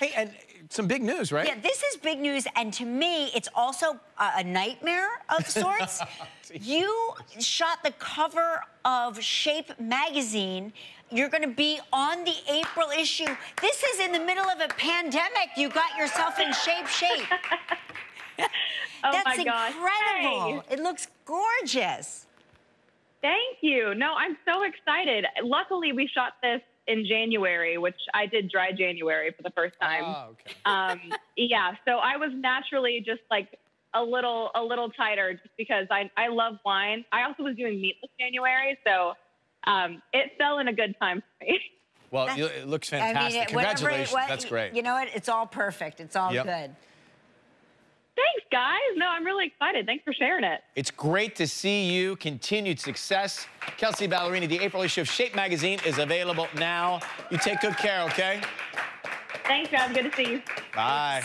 Hey, and some big news, right? Yeah, this is big news, and to me, it's also a nightmare of sorts. You shot the cover of Shape Magazine. You're going to be on the April issue. This is in the middle of a pandemic. You got yourself in shape. Oh, that's my gosh. Incredible. Hey. It looks gorgeous. Thank you. No, I'm so excited. Luckily, we shot this in January, which I did dry January for the first time. Oh, okay. Yeah, so I was naturally just like a little tighter just because I love wine. I also was doing meatless January, so it fell in a good time for me. Well, it looks fantastic. I mean, congratulations. That's great. You know what? It's all perfect. It's all good. Thanks, guys. No, I'm really excited. Thanks for sharing it. It's great to see you. Continued success. Kelsea Ballerini, the April issue of Shape Magazine is available now. You take good care, okay? Thanks, guys. Good to see you. Bye.